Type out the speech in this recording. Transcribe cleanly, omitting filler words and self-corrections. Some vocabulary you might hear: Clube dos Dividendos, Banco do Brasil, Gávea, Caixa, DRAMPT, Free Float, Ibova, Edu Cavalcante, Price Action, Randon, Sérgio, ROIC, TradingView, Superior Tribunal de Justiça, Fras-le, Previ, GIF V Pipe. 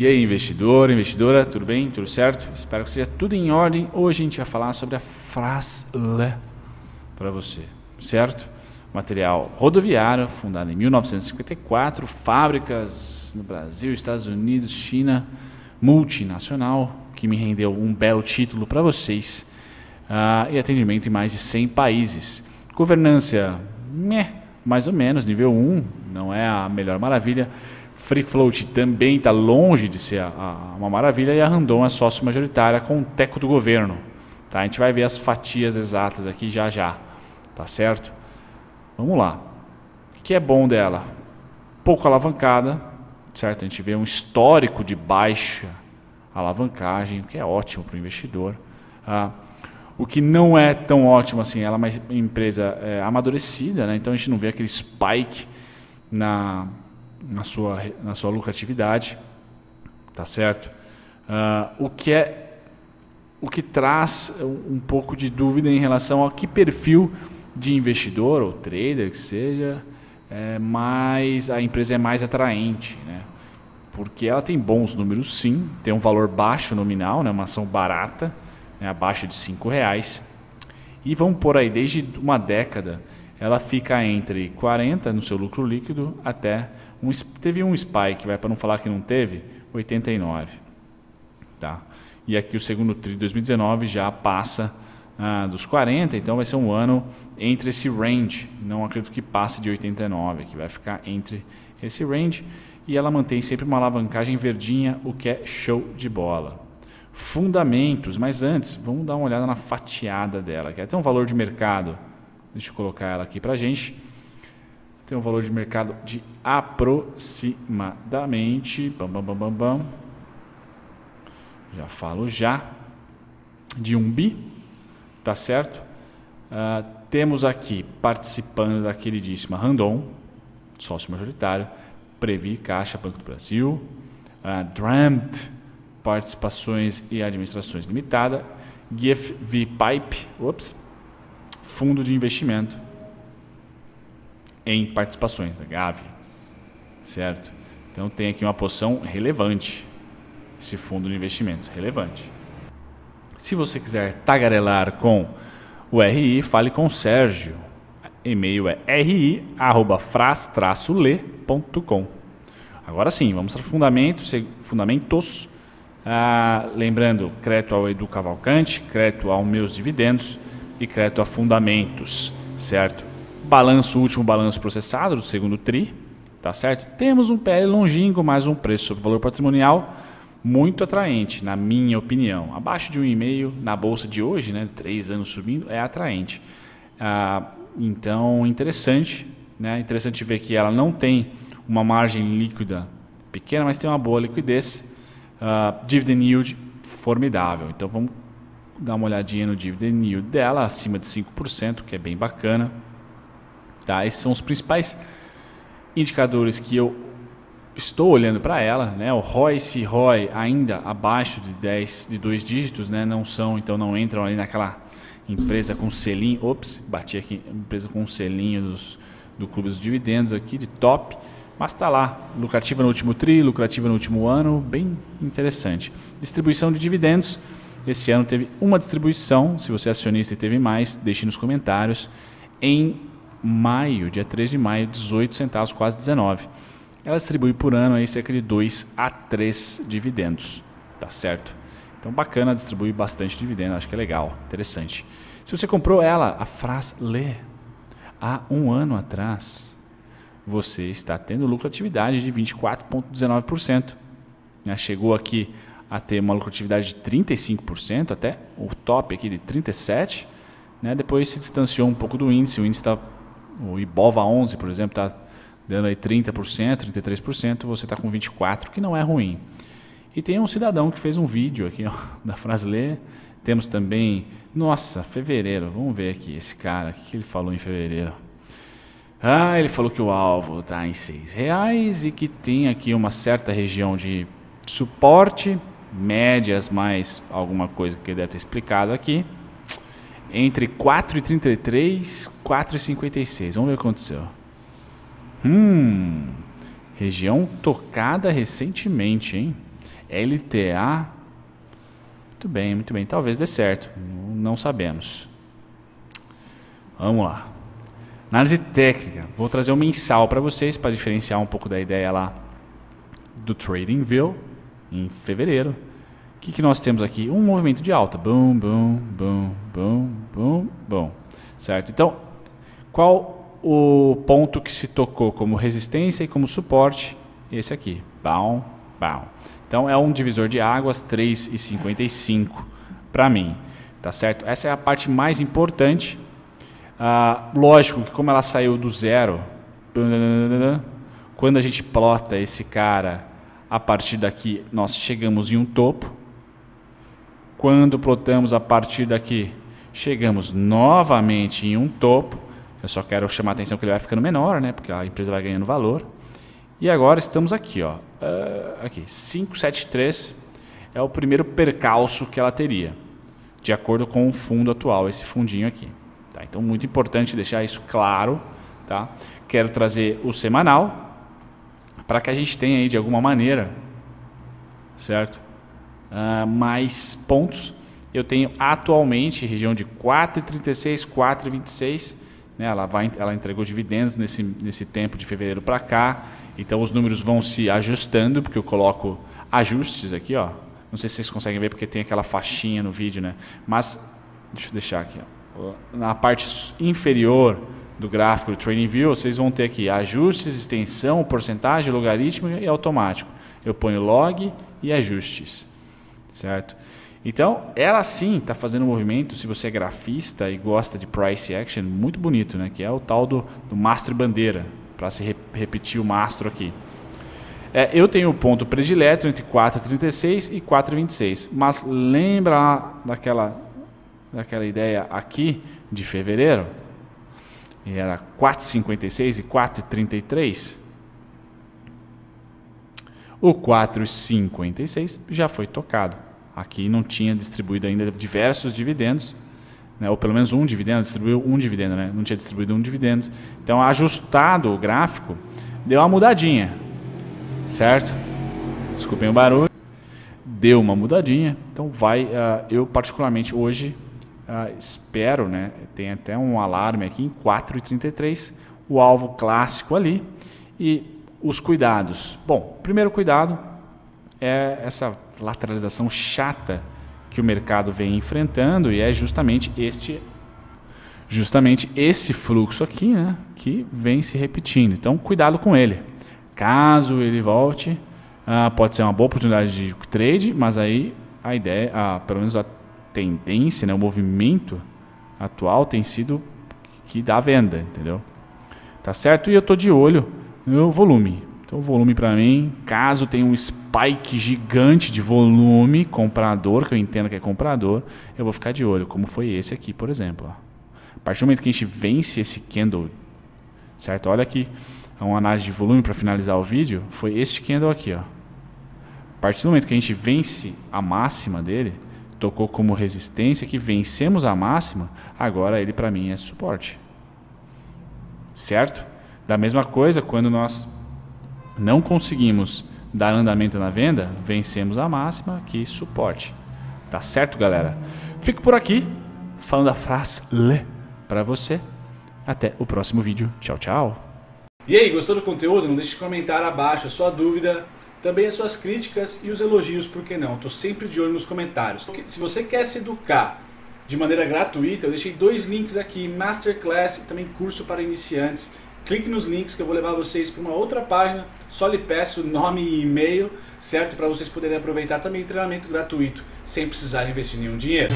E aí, investidor, investidora, tudo bem? Tudo certo? Espero que seja tudo em ordem. Hoje a gente vai falar sobre a Fras-le para você, certo? Material rodoviário, fundado em 1954, fábricas no Brasil, Estados Unidos, China, multinacional, que me rendeu um belo título para vocês, e atendimento em mais de 100 países. Governança, mais ou menos, nível 1, não é a melhor maravilha. Free Float também está longe de ser uma maravilha, e a Randon é sócio majoritária com o teco do governo. Tá? A gente vai ver as fatias exatas aqui já já, tá certo? Vamos lá. O que é bom dela? Pouco alavancada, certo? A gente vê um histórico de baixa alavancagem, o que é ótimo para o investidor. O que não é tão ótimo assim, ela é uma empresa amadurecida, né? Então a gente não vê aquele spike na sua lucratividade, tá certo? O que traz um pouco de dúvida em relação ao que perfil de investidor ou trader que seja, mas a empresa é mais atraente, né? Porque ela tem bons números, sim, tem um valor baixo nominal, né? Uma ação barata, né? Abaixo de R$5, e vamos por aí desde uma década. Ela fica entre 40 no seu lucro líquido até teve um spike, vai para não falar que não teve, 89, tá? E aqui o segundo tri de 2019 já passa dos 40, então vai ser um ano entre esse range. Não acredito que passe de 89, que vai ficar entre esse range, e ela mantém sempre uma alavancagem verdinha, o que é show de bola. Fundamentos, mas antes vamos dar uma olhada na fatiada dela, que é até um valor de mercado. Deixa eu colocar ela aqui para a gente. Tem um valor de mercado de aproximadamente, já falo já, de 1 bi, tá certo? Temos aqui participando da queridíssima Randon, sócio majoritário, Previ, Caixa, Banco do Brasil, DRAMPT, participações e administrações limitada, GIF V Pipe, fundo de investimento em participações da Gávea, certo? Então tem aqui uma porção relevante, esse fundo de investimento relevante. Se você quiser tagarelar com o RI, fale com o Sérgio. E-mail é ri@fras-le.com. Agora sim, vamos para fundamentos. Lembrando, crédito ao Edu Cavalcante, crédito aos meus dividendos e crédito a fundamentos, certo? Balanço, último balanço processado do segundo tri, tá certo? Temos um PL longínquo, mais um preço sobre valor patrimonial muito atraente, na minha opinião. Abaixo de 1,5 na bolsa de hoje, né? 3 anos subindo, é atraente. Então, interessante, né? Interessante ver que ela não tem uma margem líquida pequena, mas tem uma boa liquidez. Dividend yield formidável. Então, vamos dar uma olhadinha no dividend yield dela, acima de 5%, que é bem bacana. Tá? Esses são os principais indicadores que eu estou olhando para ela, né? O ROIC e ROI ainda abaixo de 10, de 2 dígitos, né? Não são, então não entram ali naquela empresa com selinho, bati aqui, empresa com selinho do Clube dos Dividendos aqui de top, mas está lá, lucrativa no último tri, lucrativa no último ano, bem interessante. Distribuição de dividendos. Esse ano teve uma distribuição, se você é acionista e teve mais, deixe nos comentários. Em maio, dia 3 de maio, 18 centavos, quase 19. Ela distribui por ano aí cerca de 2 a 3 dividendos, tá certo? Então bacana, distribui bastante dividendo, acho que é legal, interessante. Se você comprou ela, a Fras-le, há 1 ano atrás, você está tendo lucratividade de 24,19%. Já chegou aqui a ter uma lucratividade de 35%, até o top aqui de 37%, né? Depois se distanciou um pouco do índice, o índice está, o Ibova 11, por exemplo, está dando aí 30%, 33%, você está com 24%, que não é ruim. E tem um cidadão que fez um vídeo aqui, ó, da Fras-le. Temos também, nossa, fevereiro, vamos ver aqui, esse cara, o que ele falou em fevereiro? Ele falou que o alvo está em R$6 e que tem aqui uma certa região de suporte, médias mais alguma coisa que deve ter explicado aqui, entre 4,33 e 4,56. Vamos ver o que aconteceu. Região tocada recentemente, hein? LTA. Muito bem, muito bem. Talvez dê certo. Não sabemos. Vamos lá. Análise técnica. Vou trazer o mensal para vocês para diferenciar um pouco da ideia lá do TradingView em fevereiro. O que nós temos aqui? Um movimento de alta. Bum, bum, bum, bum, bum, bum. Certo? Então, qual o ponto que se tocou como resistência e como suporte? Esse aqui. Bum, bum. Então, é um divisor de águas, 3,55 para mim. Tá certo? Essa é a parte mais importante. Lógico que como ela saiu do zero, quando a gente plota esse cara, a partir daqui nós chegamos em um topo. Quando plotamos a partir daqui, chegamos novamente em um topo. Eu só quero chamar a atenção que ele vai ficando menor, né? Porque a empresa vai ganhando valor. E agora estamos aqui, ó. Aqui, 573 é o primeiro percalço que ela teria, de acordo com o fundo atual, esse fundinho aqui. Tá, então, muito importante deixar isso claro. Tá? Quero trazer o semanal para que a gente tenha aí, de alguma maneira, certo? Mais pontos. Eu tenho atualmente região de 4,36, 4,26. Né? Ela entregou dividendos nesse tempo de fevereiro para cá. Então, os números vão se ajustando, porque eu coloco ajustes aqui. Ó. Não sei se vocês conseguem ver, porque tem aquela faixinha no vídeo. Né? Mas, deixa eu deixar aqui. Ó. Na parte inferior do gráfico do TradingView, vocês vão ter aqui ajustes, extensão, porcentagem, logaritmo e automático. Eu ponho log e ajustes, certo? Então, ela sim está fazendo um movimento, se você é grafista e gosta de price action, muito bonito, né? Que é o tal do mastro e bandeira, para se repetir o mastro aqui. Eu tenho o ponto predileto entre 4,36 e 4,26, mas lembra daquela ideia aqui de fevereiro, e era 4,56 e 4,33. O 4,56 já foi tocado. Aqui não tinha distribuído ainda diversos dividendos, né? Ou pelo menos um dividendo, distribuiu um dividendo, né? Não tinha distribuído um dividendo. Então, ajustado o gráfico, deu uma mudadinha, certo? Desculpem o barulho. Deu uma mudadinha. Então, vai. Eu, particularmente, hoje. Espero, né? Tem até um alarme aqui em 4,33, o alvo clássico ali e os cuidados. Bom, primeiro cuidado é essa lateralização chata que o mercado vem enfrentando, e é justamente esse fluxo aqui, né? Que vem se repetindo. Então, cuidado com ele. Caso ele volte, pode ser uma boa oportunidade de trade, mas aí a ideia, pelo menos a tendência, né, o movimento atual tem sido que dá venda, entendeu? Tá certo? E eu tô de olho no volume. Então, o volume para mim, caso tenha um spike gigante de volume comprador, que eu entendo que é comprador, eu vou ficar de olho, como foi esse aqui, por exemplo. Ó. A partir do momento que a gente vence esse candle, certo? Olha aqui, é uma análise de volume para finalizar o vídeo, foi este candle aqui, ó. A partir do momento que a gente vence a máxima dele, tocou como resistência, que vencemos a máxima, agora ele para mim é suporte. Certo? Da mesma coisa, quando nós não conseguimos dar andamento na venda, vencemos a máxima, que suporte. Tá certo, galera? Fico por aqui, falando da Fras-le para você. Até o próximo vídeo. Tchau, tchau. E aí, gostou do conteúdo? Não deixe de comentar abaixo a sua dúvida. Também as suas críticas e os elogios, por que não? Estou sempre de olho nos comentários. Se você quer se educar de maneira gratuita, eu deixei 2 links aqui, Masterclass e também curso para iniciantes. Clique nos links que eu vou levar vocês para uma outra página, só lhe peço nome e e-mail, certo? Para vocês poderem aproveitar também treinamento gratuito, sem precisar investir nenhum dinheiro.